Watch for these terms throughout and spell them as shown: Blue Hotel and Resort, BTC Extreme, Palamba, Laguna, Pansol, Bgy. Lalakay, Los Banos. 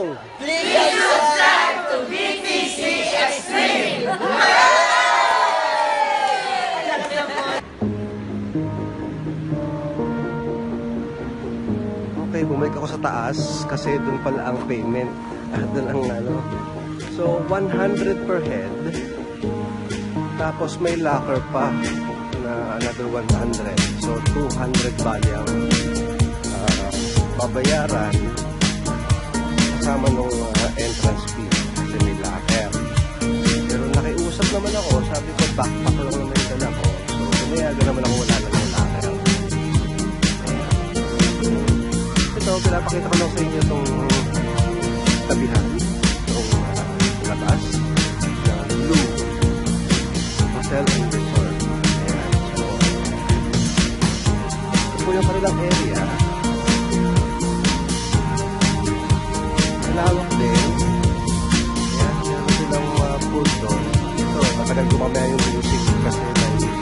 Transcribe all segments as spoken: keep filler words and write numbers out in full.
Please subscribe to B T C Extreme! Okay, bumalik ako sa taas kasi doon pala ang payment. Ah, doon ang ano. So, one hundred per head. Tapos may locker pa na another one hundred. So, two hundred bali ang uh, babayaran. Kasama nung uh, entrance fee kasi may locker. Pero nakiusap naman ako, sabi ko backpack lang naman yung dala ko. So tumayaga naman ako, wala lang yung locker. Ito, pinapakita ko lang sa inyo itong tabihan, itong uh, latas na Blue Hotel and Resort. Ayan, so ito po yung kanilang area. Malawak din. Ayan, meron silang uh, pool doon. Ito, matagal gumamaya yung music kasi may music.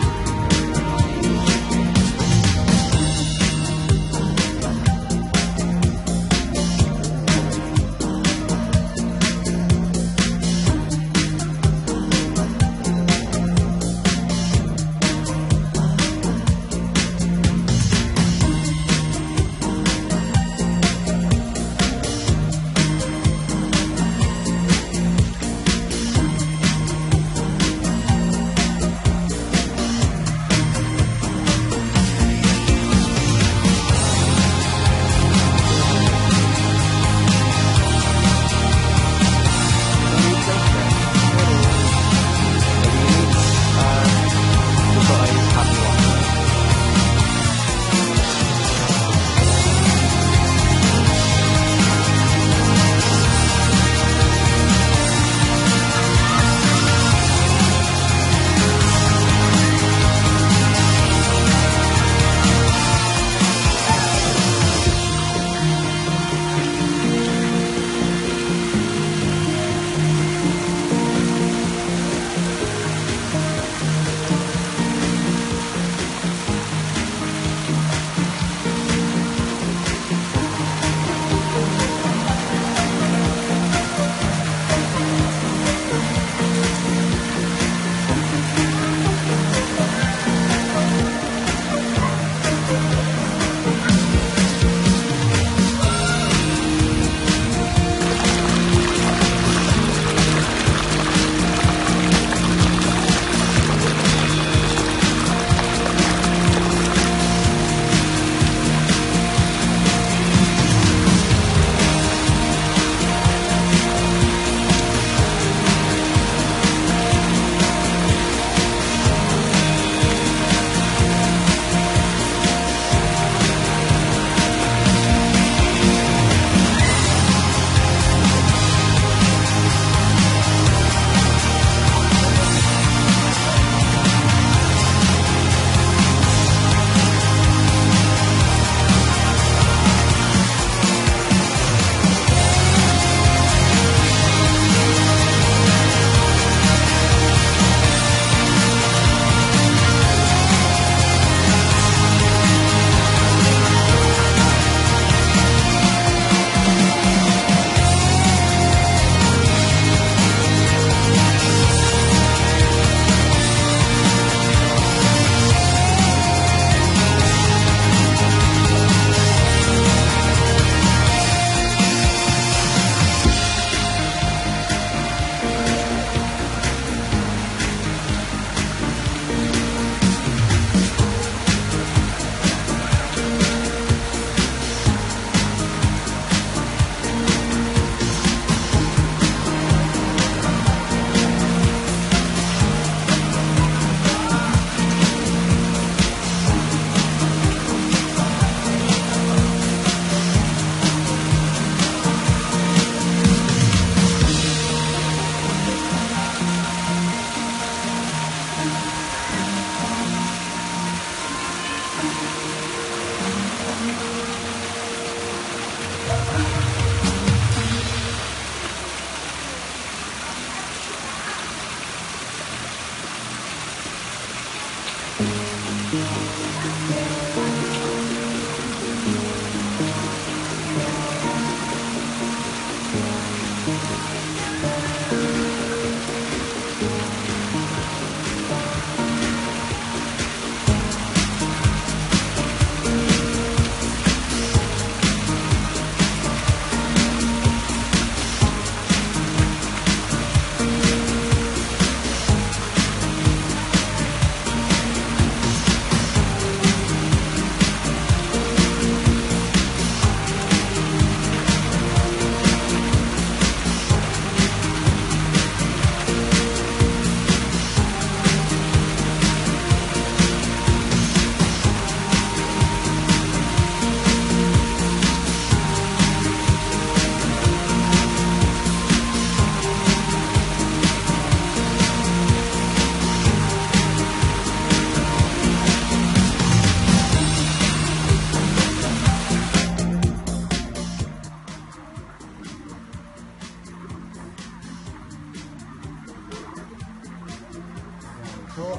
So,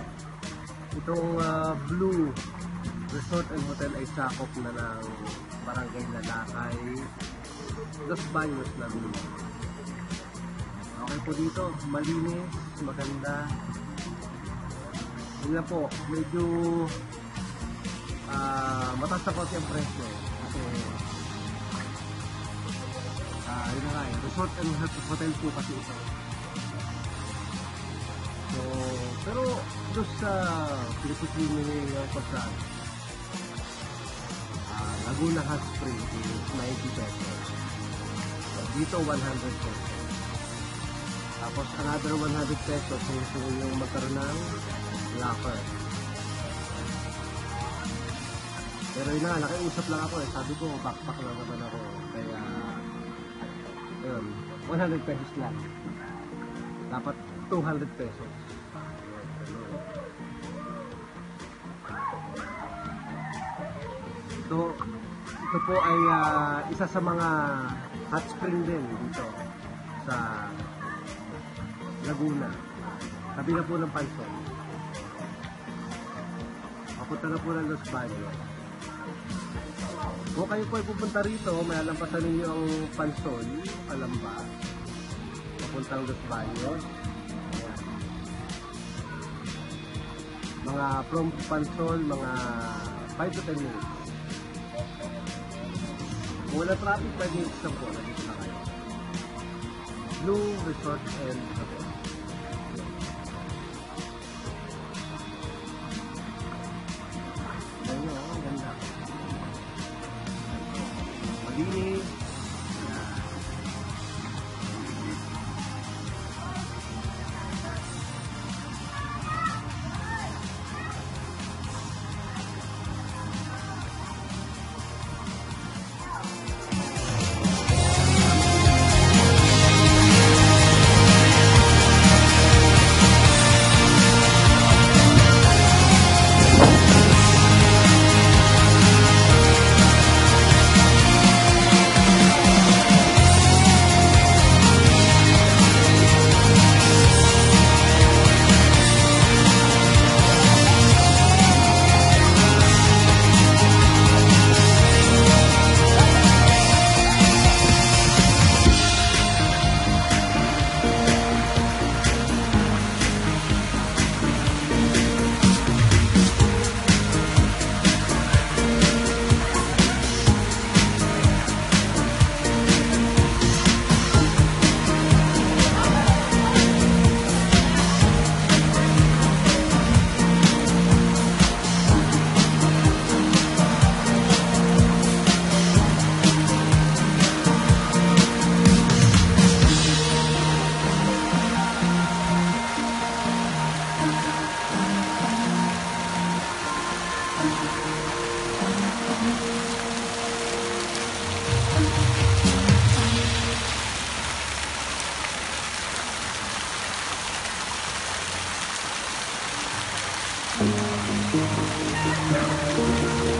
itong uh, Blue Resort and Hotel ay sakop na ng Barangay Lalakay, Los Banos, Laguna. Okay po dito, malinis, maganda. Yun lang po, medyo uh, mataas na kasi ang presyo. Kasi, uh, yun na nga eh, resort and hotel po kasi ito. So, pero doon sa Pilipin niya yung pagkaan, uh, Laguna hot spring is ninety pesos. So, dito one hundred pesos. Tapos another one hundred pesos so yung magkaroon ng locker. Pero yun na, nakiusap lang ako eh. Sabi ko, backpack lang naman ako. Kaya, ayun, one hundred pesos lang. Dapat two hundred pesos. Ito, ito po ay uh, isa sa mga hot spring din dito sa Laguna. Tabi na po ng Pansol. Papunta na po ng Los Banos. Kung kayo po ay pupunta rito, may alampasan ninyo ang Pansol, Palamba, papuntang Los Banos. Mga from Pansol, mga five to ten minutes. Kung wala traffic, pwede yung isang po. Nandito na kayo. Blue Resort and Hotel. Ayan nyo, ang ganda. Malinis. Thank you.